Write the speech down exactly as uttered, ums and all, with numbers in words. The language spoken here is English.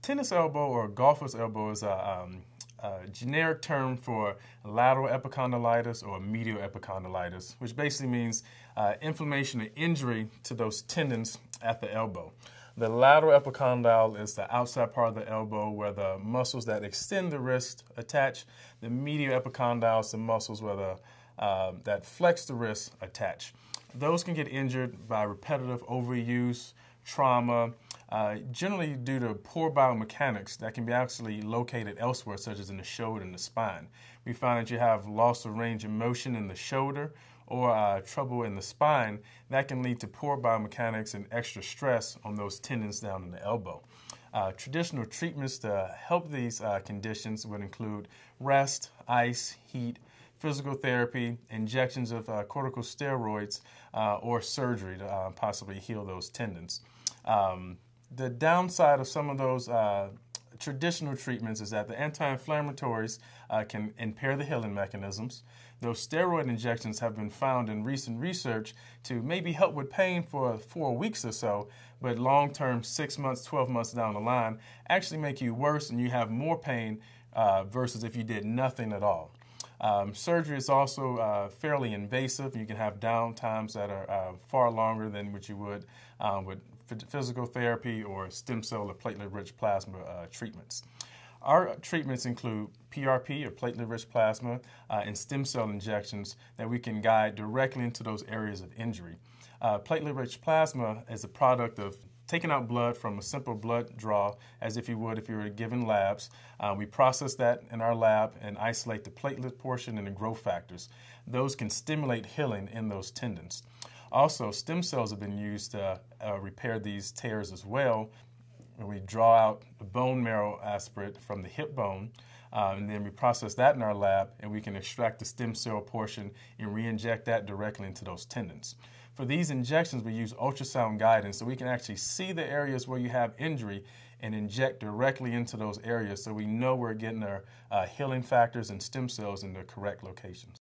Tennis elbow or golfer's elbow is a, um, a generic term for lateral epicondylitis or medial epicondylitis, which basically means uh, inflammation or injury to those tendons at the elbow. The lateral epicondyle is the outside part of the elbow where the muscles that extend the wrist attach. The medial epicondyle is the muscles where the, uh, that flex the wrist attach. Those can get injured by repetitive overuse, trauma, uh, generally due to poor biomechanics that can be actually located elsewhere, such as in the shoulder and the spine. We find that you have loss of range of motion in the shoulder or uh, trouble in the spine, that can lead to poor biomechanics and extra stress on those tendons down in the elbow. Uh, traditional treatments to help these uh, conditions would include rest, ice, heat, physical therapy, injections of uh, corticosteroids, uh, or surgery to uh, possibly heal those tendons. Um, the downside of some of those uh, traditional treatments is that the anti-inflammatories uh, can impair the healing mechanisms. Those steroid injections have been found in recent research to maybe help with pain for four weeks or so, but long-term, six months, twelve months down the line, actually make you worse and you have more pain uh, versus if you did nothing at all. Um, surgery is also uh, fairly invasive. You can have downtimes that are uh, far longer than what you would uh, with physical therapy or stem cell or platelet-rich plasma uh, treatments. Our treatments include P R P, or platelet-rich plasma, uh, and stem cell injections that we can guide directly into those areas of injury. Uh, platelet-rich plasma is a product of taking out blood from a simple blood draw, as if you would if you were given labs. Uh, we process that in our lab and isolate the platelet portion and the growth factors. Those can stimulate healing in those tendons. Also, stem cells have been used to uh, repair these tears as well. We draw out the bone marrow aspirate from the hip bone, uh, and then we process that in our lab, and we can extract the stem cell portion and re-inject that directly into those tendons. For these injections, we use ultrasound guidance, so we can actually see the areas where you have injury and inject directly into those areas so we know we're getting our uh, healing factors and stem cells in the correct locations.